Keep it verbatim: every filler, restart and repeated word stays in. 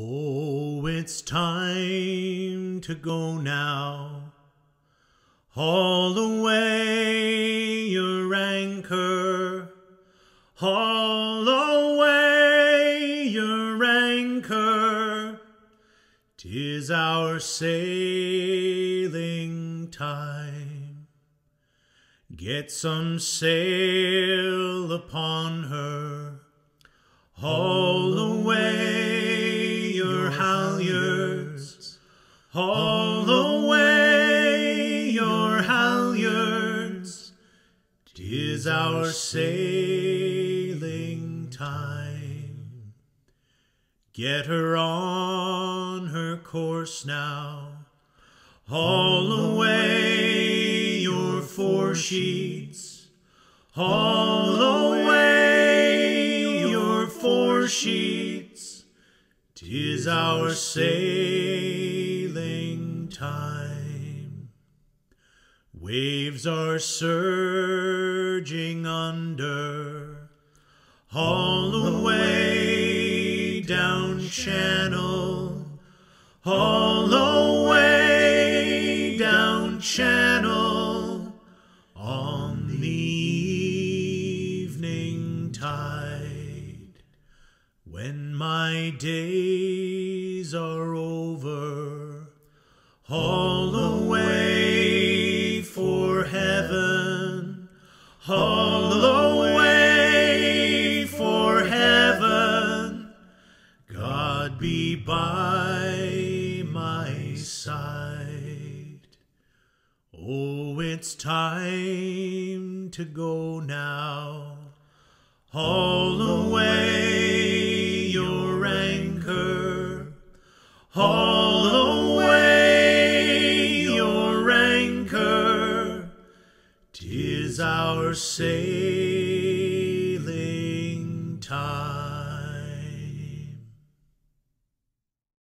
Oh, it's time to go now, haul away your anchor, haul away your anchor, 'tis our sailing time. Get some sail upon her, haul away halyards, haul away your halyards, 'tis our sailing time. Get her on her course now, haul away your foresheets, haul away your foresheets, 'tis our sailing time. Waves are surging under, haul away down channel, haul away down channel, on the evening tide. When my day are over, haul away for heaven, haul away for heaven, God be by my side. Oh, it's time to go now, haul away your anchor, haul away your anchor, 'tis our sail.